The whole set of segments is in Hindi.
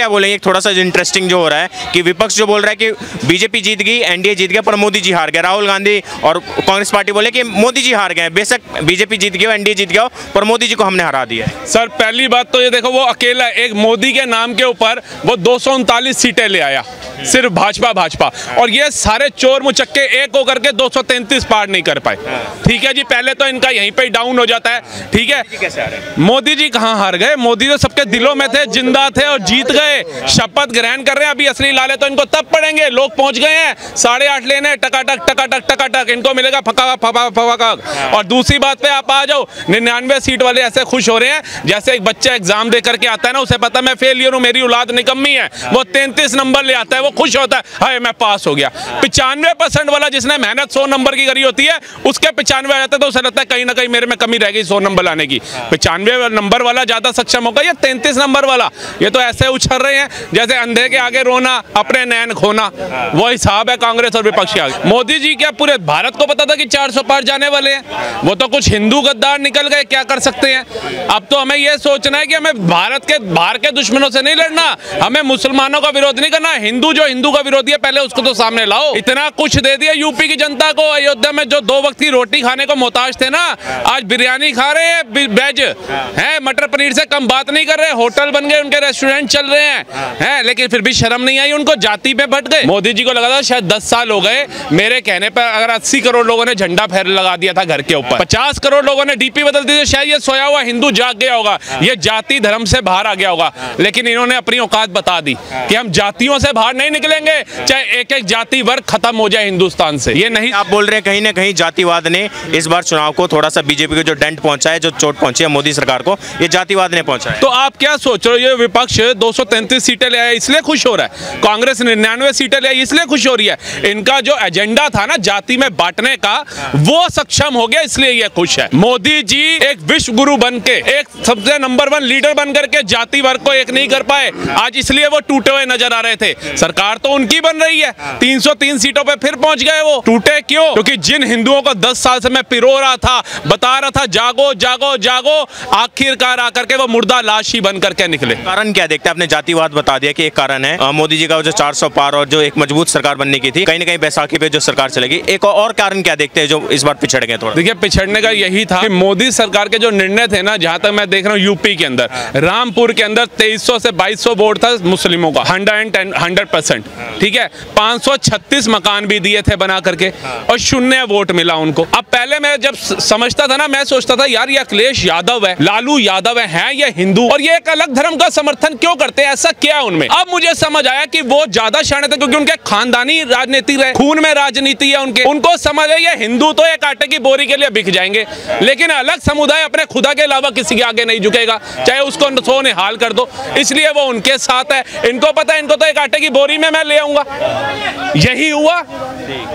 क्या बोलेंगे, थोड़ा सा इंटरेस्टिंग जो हो रहा है कि विपक्ष जो बोल रहा है कि बीजेपी जीत गई, एनडीए जीत गया पर मोदी जी हार गए, राहुल गांधी और कांग्रेस पार्टी बोले कि मोदी जी हार गए, बेशक बीजेपी जीत गया एनडीए जीत गया पर मोदी जी को हमने हरा दिया है। सर पहली बात तो ये देखो, वो अकेला एक मोदी के नाम के ऊपर वो 239 सीटें ले आया, सिर्फ भाजपा और ये सारे चोर मुचक्के एक होकर के 233 पार नहीं कर पाए। ठीक है जी, पहले तो इनका यहीं पे डाउन हो जाता है। ठीक है, मोदी जी कहाँ हार गए, मोदी तो सबके दिलों में थे, जिंदा थे और जीत गए, शपथ ग्रहण कर रहे हैं। अभी असली लाले तो इनको तब पड़ेंगे, लोग पहुंच गए हैं 8.5 लेने, टकाटक टकाटक टकाटक इनको मिलेगा फका। और दूसरी बात पे आप आ जाओ, 99 सीट वाले ऐसे खुश हो रहे हैं जैसे एक बच्चा एग्जाम दे करके आता है ना, उसे पता मैं फेलियर हूँ, मेरी औलाद निकम्मी है, वो 33 नंबर ले आता है, वो खुश होता है, हाय मैं पास हो गया। 95% वाला जिसने मेहनत 100 नंबर की करी होती है उसके 95 आ जाता है, तो उसे लगता है कहीं ना कहीं मेरे में कमी रह गई 100 नंबर लाने की। 95 नंबर वाला ज्यादा सक्षम होगा या 33 नंबर वाला? ये तो ऐसे उछल रहे हैं जैसे अंधे के आगे रोना अपने नैन खोना, वो हिसाब है कांग्रेस और विपक्ष के आगे। मोदी जी क्या पूरे भारत को पता था कि 400 पार जाने वाले हैं? वो तो कुछ हिंदू गद्दार निकल गए, क्या कर सकते हैं। अब तो हमें यह सोचना है कि हमें भारत के बाहर के दुश्मनों से नहीं लड़ना, हमें मुसलमानों का विरोध नहीं करना, हिंदू जो हिंदू का विरोधी है पहले उसको तो सामने लाओ। इतना कुछ दे दिया यूपी की जनता को, अयोध्या में जो 2 वक्त की रोटी खाने को मोहताज थे ना, आज बिरयानी खा रहे हैं, वेज है, मटर पनीर से कम बात नहीं कर रहे, होटल बन गए उनके, रेस्टोरेंट चल रहे हैं, लेकिन फिर भी शर्म नहीं आई उनको, जाति पे बट गए। मोदी जी को लगा था शायद 10 साल हो गए मेरे कहने पर, अगर 80 करोड़ लोगों ने झंडा फहर लगा दिया था घर के ऊपर, 50 करोड़ लोगों ने डीपी बदल दी थी, शायद ये सोया हुआ हिंदू जाग गया होगा, ये जाति धर्म से बाहर आ गया होगा। लेकिन इन्होंने अपनी औकात बता दी कि हम जातियों से बाहर नहीं निकलेंगे, चाहे एक एक जाति वर्ग खत्म हो जाए हिंदुस्तान से। ये नहीं आप बोल रहे हैं कहीं ना कहीं जातिवाद ने इस बार चुनाव को थोड़ा सा, बीजेपी को जो डेंट पहुंचा है, जो चोट पहुंची है मोदी सरकार को, ये जातिवाद ने पहुंचा है। तो आप क्या सोच रहे हो, ये विपक्ष 233 सीटें ले आया इसलिए खुश हो रहा है, कांग्रेस 99 सीटें ले आई इसलिए खुश हो रही है। इनका जो एजेंडा था ना जाति में बांटने का, वो सक्षम हो गया इसलिए ये खुश है। मोदी जी एक विश्व गुरु बन के, एक सबसे नंबर 1 लीडर बन करके जाति वर्ग को एक नहीं कर पाए, आज इसलिए वो टूटे हुए नजर आ रहे थे। सरकार तो उनकी बन रही है, 303 सीटों पे फिर पहुंच गए, वो टूटे क्यों? क्योंकि जिन हिंदुओं को 10 साल से मैं पिरो रहा था, बता रहा था जागो जागो जागो, आखिरकार आकर के वो मुर्दा लाश ही बन करके निकले। कारण क्या देखते हैं, आपने जातिवाद बता दिया कि एक कारण है मोदी जी का जो 400 पार और जो एक मजबूत सरकार बनने की थी, कहीं ना कहीं बैसाखी पे जो सरकार चलेगी। एक और कारण क्या देखते हैं जो इस बार पिछड़ गए? थोड़ा देखिए, पिछड़ने का यही था कि मोदी सरकार के जो निर्णय थे ना, जहां तक मैं देख रहा हूँ यूपी के अंदर, रामपुर के अंदर 2300 से 2200 वोट था मुस्लिमों का, 110% ठीक है, 536 मकान भी दिए थे बना करके और 0 वोट मिला उनको। अब पहले मैं जब समझता था ना, मैं सोचता था यार ये अखिलेश यादव है, लालू यादव है, ये हिंदू और ये एक अलग धर्म का समर्थन क्यों करते हैं, ऐसा क्या है उनमें? अब मुझे समझ आया कि वो ज्यादा शाणे थे क्योंकि उनके खानदानी राजनीति रहे, खून में राजनीति है उनके, उनको समझ है ये हिंदू तो एक आटे की बोरी के लिए बिक जाएंगे, लेकिन अलग समुदाय अपने खुदा के अलावा किसी के आगे नहीं झुकेगा, चाहे उसको सो निहाल कर दो, इसलिए वो उनके साथ है। इनको पता है इनको तो एक आटे की बोरी में मैं ले आऊंगा, यही हुआ।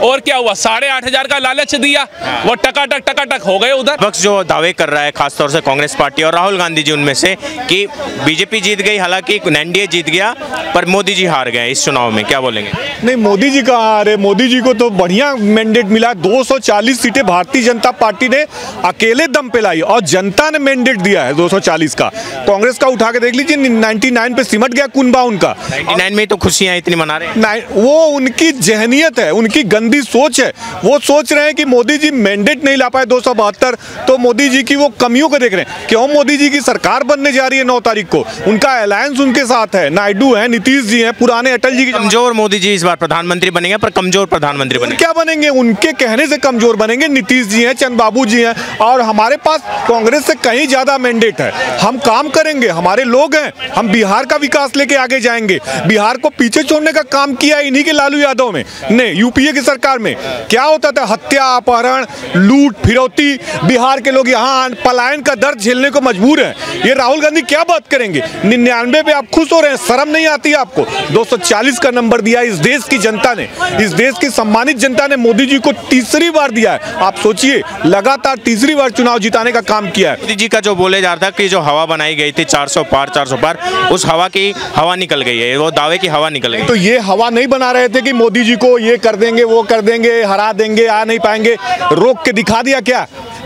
और क्या हुआ, 8,500 का लालच दिया, वो टकाटक हो गए। उधर विपक्ष जो दावे कर रहा है, खासतौर से कांग्रेस पार्टी और राहुल गांधी जी उनमें से, कि बीजेपी जीत गई हालांकि एनडीए जीत गया पर मोदी जी हार गए इस चुनाव में, क्या बोलेंगे? नहीं, मोदी जी कहाँ हारे, मोदी जी को तो बढ़िया मैंडेट मिला, 240 सीटें भारतीय जनता पार्टी ने अकेले दम पे लाई और जनता ने मैंडेट दिया है 240 का। कांग्रेस का उठा के देख लीजिए, 99 पे सिमट गया कुनबा उनका, 99 में तो खुशियां इतनी मना रहे हैं। वो उनकी जहनियत है, उनकी गंदी सोच है, वो सोच रहे हैं कि मोदी जी मैंडेट नहीं ला पाए 272, तो मोदी जी की वो कमियों को देख रहे हैं। क्यों, मोदी जी की सरकार बनने जा रही है 9 तारीख को, उनका अलायंस उनके साथ है, नायडू है, नीतीश जी है, पुराने अटल जी की। कमजोर मोदी जी इस बार प्रधानमंत्री बनेंगे, पर कमजोर प्रधानमंत्री बनेंगे क्या बनेंगे, उनके कहने से कमजोर बनेंगे। नीतीश जी हैं, चंद्रबाबू जी हैं, और हमारे पास कांग्रेस से कहीं ज्यादा मैंडेट है, हम काम करेंगे, हमारे लोग हैं, हम बिहार का विकास लेके आगे जाएंगे। बिहार को पीछे छोड़ने का काम किया इन्हीं के लालू यादव में ने, यूपीए की सरकार में क्या होता था, हत्या, अपहरण, लूट, फिरौती, बिहार के लोग यहाँ पलायन का दर्द झेलने को मजबूर हैं। ये राहुल गांधी क्या बात करेंगे, 99 पे आप खुश हो रहे हैं, शर्म नहीं आती है आपको? 240 का नंबर दिया इस देश की जनता ने, इस देश की सम्मानित जनता ने मोदी जी को 3री बार दिया है। आप सोचिए, लगातार 3री बार चुनाव जिताने का काम किया है। मोदी जी का जो बोले जा रहा था कि जो हवा बनाई गई थी 400 पार 400 पार, उस हवा की हवा निकल गई है, वो दावे की हवा निकल गई। तो ये हवा नहीं बना रहे थे कि मोदी जी को ये कर देंगे, वो कर देंगे, हरा देंगे, आ नहीं पाएंगे। रोक के दिखा दिया क्या?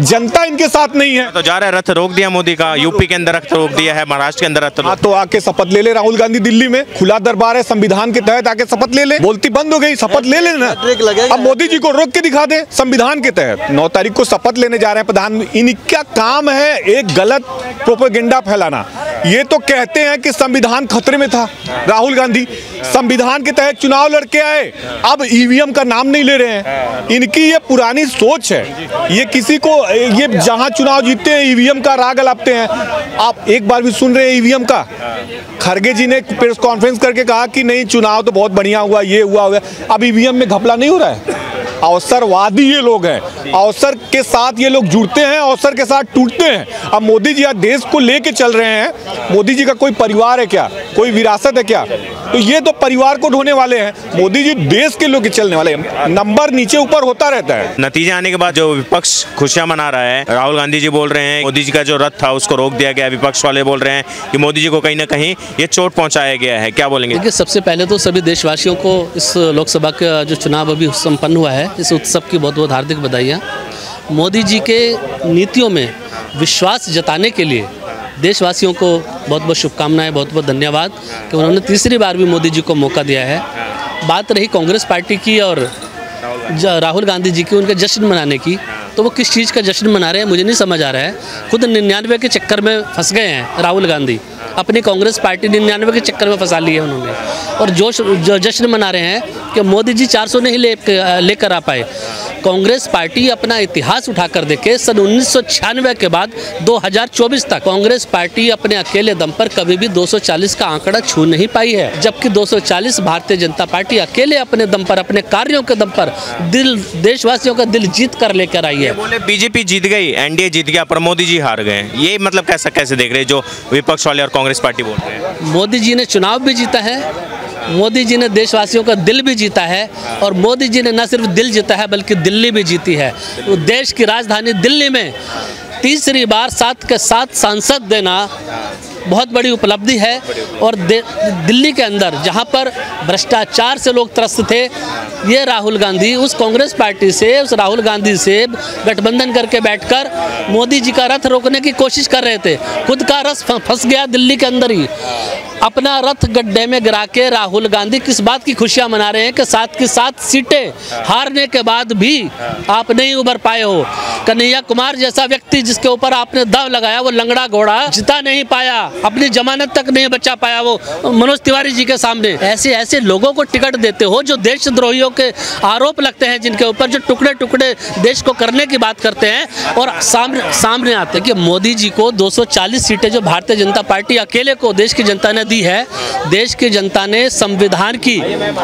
जनता इनके साथ नहीं है तो जा रहा है, रथ रोक दिया मोदी का। यूपी के अंदर रथ रोक दिया है, महाराष्ट्र के अंदर रथ। हाँ तो आके शपथ ले ले राहुल गांधी, दिल्ली में खुला दरबार है, संविधान के तहत आके शपथ ले ले। बोलती बंद हो गई, शपथ ले लेना। अब मोदी जी को रोक के दिखा दे संविधान के तहत। 9 तारीख को शपथ लेने जा रहे हैं प्रधान। इनका काम है एक गलत प्रोपेगेंडा फैलाना। ये तो कहते हैं कि संविधान खतरे में था, राहुल गांधी संविधान के तहत चुनाव लड़के आए, अब ईवीएम का नाम नहीं ले रहे हैं। इनकी ये पुरानी सोच है। ये किसी को, ये जहां चुनाव जीतते हैं ईवीएम का राग अलापते हैं। आप एक बार भी सुन रहे हैं ईवीएम का? खड़गे जी ने प्रेस कॉन्फ्रेंस करके कहा कि नहीं चुनाव तो बहुत बढ़िया हुआ, ये हुआ हुआ। अब ईवीएम में घपला नहीं हो रहा है? अवसरवादी ये लोग हैं, अवसर के साथ ये लोग जुड़ते हैं, अवसर के साथ टूटते हैं। अब मोदी जी आज देश को लेके चल रहे हैं। मोदी जी का कोई परिवार है क्या? कोई विरासत है क्या? तो ये तो परिवार को ढोने वाले हैं। मोदी जी देश के लोग चलने वाले हैं। नंबर नीचे ऊपर होता रहता है। नतीजे आने के बाद जो विपक्ष खुशियां मना रहा है, राहुल गांधी जी बोल रहे हैं मोदी जी का जो रथ था उसको रोक दिया गया। विपक्ष वाले बोल रहे हैं कि मोदी जी को कहीं ना कहीं ये चोट पहुंचाया गया है। क्या बोलेंगे? देखिए, सबसे पहले तो सभी देशवासियों को इस लोकसभा का जो चुनाव अभी संपन्न हुआ है, इस उत्सव की बहुत बहुत हार्दिक बधाइयाँ। मोदी जी के नीतियों में विश्वास जताने के लिए देशवासियों को बहुत बहुत शुभकामनाएं, बहुत बहुत धन्यवाद कि उन्होंने तीसरी बार भी मोदी जी को मौका दिया है। बात रही कांग्रेस पार्टी की और राहुल गांधी जी की, उनके जश्न मनाने की, तो वो किस चीज़ का जश्न मना रहे हैं मुझे नहीं समझ आ रहा है। खुद 99 के चक्कर में फंस गए हैं राहुल गांधी, अपनी कांग्रेस पार्टी 99 के चक्कर में फंसा ली है उन्होंने, और जोश जो जश्न मना रहे हैं कि मोदी जी 400 नहीं लेकर आ पाए। कांग्रेस पार्टी अपना इतिहास उठाकर देखे, सन 1996 के बाद 2024 तक कांग्रेस पार्टी अपने अकेले दम पर कभी भी 240 का आंकड़ा छू नहीं पाई है, जबकि 240 भारतीय जनता पार्टी अकेले अपने दम पर, अपने कार्यों के दम पर दिल, देशवासियों का दिल जीत कर लेकर आई है। बोले बीजेपी जीत गई, एनडीए जीत गया, पर मोदी जी हार गए। ये मतलब कैसा कैसे देख रहे जो विपक्ष वाले और कांग्रेस पार्टी बोल रहे हैं? मोदी जी ने चुनाव भी जीता है, मोदी जी ने देशवासियों का दिल भी जीता है, और मोदी जी ने न सिर्फ दिल जीता है बल्कि दिल्ली भी जीती है। देश की राजधानी दिल्ली में तीसरी बार 7 के 7 सांसद देना बहुत बड़ी उपलब्धि है। और दिल्ली के अंदर जहां पर भ्रष्टाचार से लोग त्रस्त थे, ये राहुल गांधी उस कांग्रेस पार्टी से, उस राहुल गांधी से गठबंधन करके बैठकर मोदी जी का रथ रोकने की कोशिश कर रहे थे। खुद का रथ फंस गया दिल्ली के अंदर ही। अपना रथ गड्ढे में गिरा के राहुल गांधी किस बात की खुशियां मना रहे हैं कि 7 की 7 सीटें हारने के बाद भी आप नहीं उभर पाए हो। कन्हैया कुमार जैसा व्यक्ति जिसके ऊपर आपने दाव लगाया, वो लंगड़ा घोड़ा जिता नहीं पाया, अपनी जमानत तक नहीं बचा पाया वो मनोज तिवारी जी के सामने। ऐसे ऐसे लोगों को टिकट देते हो जो देशद्रोहियों के आरोप लगते हैं, जिनके ऊपर जो टुकड़े टुकड़े देश को करने की बात करते हैं, और सामने आते हैं कि मोदी जी को 240 सीटें जो भारतीय जनता पार्टी अकेले को देश की जनता ने दी है, देश की जनता ने संविधान की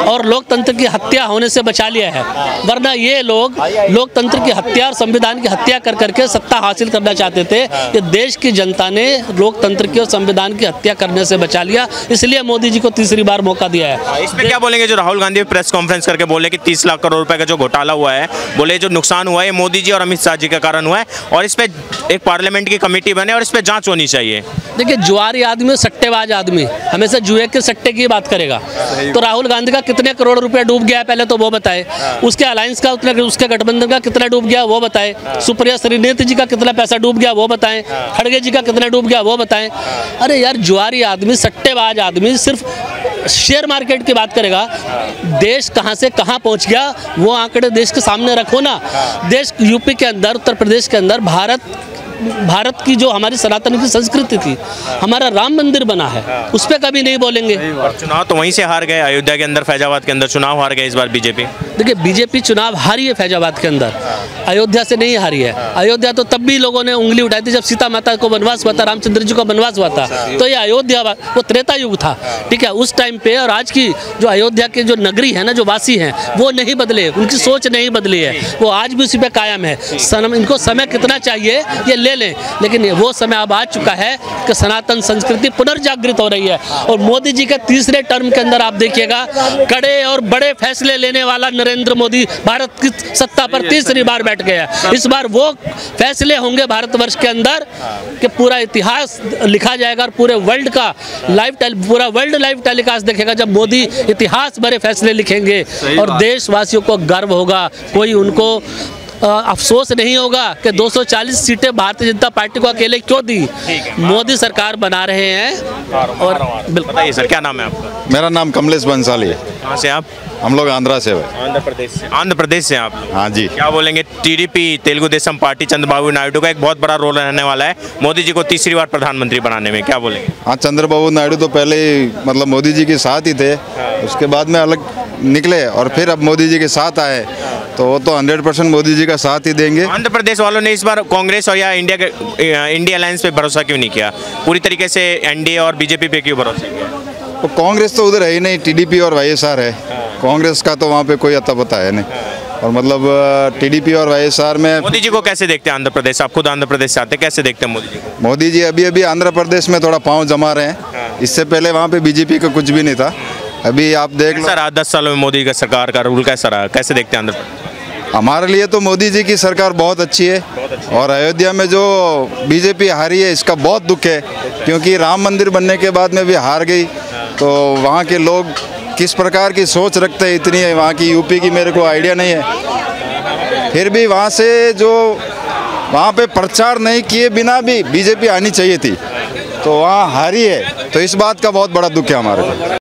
और लोकतंत्र की हत्या होने से बचा लिया है। वरना ये लोग लोकतंत्र की हत्या और संविधान की हत्या कर करके सत्ता हासिल करना चाहते थे। ये देश की जनता ने लोकतंत्र की और संविधान की हत्या करने से बचा लिया, इसलिए मोदी जी को तीसरी बार मौका दिया है। इस पे क्या बोलेंगे जो राहुल गांधी प्रेस कॉन्फ्रेंस करके बोले कि 30 लाख करोड़ रुपए का जो घोटाला हुआ है, बोले जो नुकसान हुआ है मोदी जी और अमित शाह जी के कारण हुआ है, और इस पे एक पार्लियामेंट की कमेटी बने और इस पे जांच होनी चाहिए। देखिए, जुआरी आदमी और सट्टेबाज आदमी हमेशा जुए के सट्टे की बात करेगा। तो राहुल गांधी का कितने करोड़ रुपया डूब गया है पहले तो वो बताए, उसके अलायंस का, उसके गठबंधन का कितना डूब गया वो बताए, सुप्रिया श्रीनेत जी का कितना पैसा डूब गया वो बताएं, खड़गे जी का कितना डूब गया वो बताएं। अरे यार, जुआरी आदमी, सट्टेबाज आदमी सिर्फ शेयर मार्केट की बात करेगा। देश कहां से कहां पहुंच गया वो आंकड़े देश के सामने रखो ना। देश यूपी के अंदर, उत्तर प्रदेश के अंदर भारत की जो हमारी सनातन की संस्कृति थी, हमारा राम मंदिर बना है, उस पर कभी नहीं बोलेंगे। चुनाव तो वहीं से हार गए, अयोध्या के अंदर, फैजाबाद के अंदर चुनाव हार गए इस बार बीजेपी। देखिए, बीजेपी चुनाव हारी है फैजाबाद के अंदर, अयोध्या से नहीं हारी है। अयोध्या तो तब भी लोगों ने उंगली उठाई थी जब सीता माता को वनवास हुआ था, रामचंद्र जी को वनवास हुआ था, तो ये अयोध्या वो त्रेता युग था, ठीक है, उस टाइम पे। और आज की जो अयोध्या के जो नगरी है ना, जो वासी हैं, वो नहीं बदले, उनकी सोच नहीं बदली है, वो आज भी उसी पर कायम है। इनको समय कितना चाहिए ये ले ले लें, लेकिन वो समय अब आ चुका है कि सनातन संस्कृति पुनर्जागृत हो रही है। और मोदी जी के तीसरे टर्म के अंदर आप देखिएगा कड़े और बड़े फैसले लेने वाला नरेंद्र मोदी भारत की सत्ता पर तीसरी बार बैठ गया है। इस बार वो फैसले होंगे भारतवर्ष के अंदर कि पूरा इतिहास लिखा जाएगा और पूरे वर्ल्ड का लाइव टेलीकास्ट देखेगा जब मोदी इतिहास भरे फैसले लिखेंगे और देशवासियों को गर्व होगा। कोई उनको अफसोस नहीं होगा कि 240 सीटें भारतीय जनता पार्टी को अकेले क्यों दी। मोदी सरकार बना रहे हैं। और बताइए सर, क्या नाम है आपका? मेरा नाम कमलेश बंसाली है। कहाँ से आप? हम लोग आंध्रा से हैं। आंध्र प्रदेश से? आंध्र प्रदेश से आप? हाँ जी। क्या बोलेंगे, टीडीपी तेलुगु देशम पार्टी चंद्रबाबू नायडू का एक बहुत बड़ा रोल रहने वाला है मोदी जी को तीसरी बार प्रधानमंत्री बनाने में, क्या बोलेंगे? हाँ, चंद्रबाबू नायडू तो पहले ही मतलब मोदी जी के साथ ही थे, उसके बाद में अलग निकले और फिर अब मोदी जी के साथ आए, तो वो तो 100% मोदी जी का साथ ही देंगे। आंध्र प्रदेश वालों ने इस बार कांग्रेस और या इंडिया अलायंस पे भरोसा क्यों नहीं किया, पूरी तरीके से एनडीए और बीजेपी पे क्यों भरोसा किया? तो कांग्रेस तो उधर है ही नहीं, टीडीपी और वाईएसआर है। कांग्रेस का तो वहाँ पे कोई अता पता है नहीं। और मतलब टीडीपी और वाईएसआर में मोदी जी को कैसे देखते हैं आंध्र प्रदेश? आप खुद आंध्र प्रदेश से आते, कैसे देखते हैं मोदी जी? मोदी जी अभी अभी आंध्र प्रदेश में थोड़ा पाँव जमा रहे हैं, इससे पहले वहाँ पे बीजेपी का कुछ भी नहीं था। अभी आप देख लो सर, 10 सालों में मोदी का सरकार का रूल कैसा रहा, कैसे देखते हैं आंध्र प्रदेश? हमारे लिए तो मोदी जी की सरकार बहुत अच्छी है, और अयोध्या में जो बीजेपी हारी है इसका बहुत दुख है, क्योंकि राम मंदिर बनने के बाद में भी हार गई। तो वहाँ के लोग किस प्रकार की सोच रखते हैं इतनी है वहाँ की, यूपी की मेरे को आइडिया नहीं है। फिर भी वहाँ से जो वहाँ पे प्रचार नहीं किए बिना भी बीजेपी आनी चाहिए थी, तो वहाँ हारी है, तो इस बात का बहुत बड़ा दुख है हमारे को।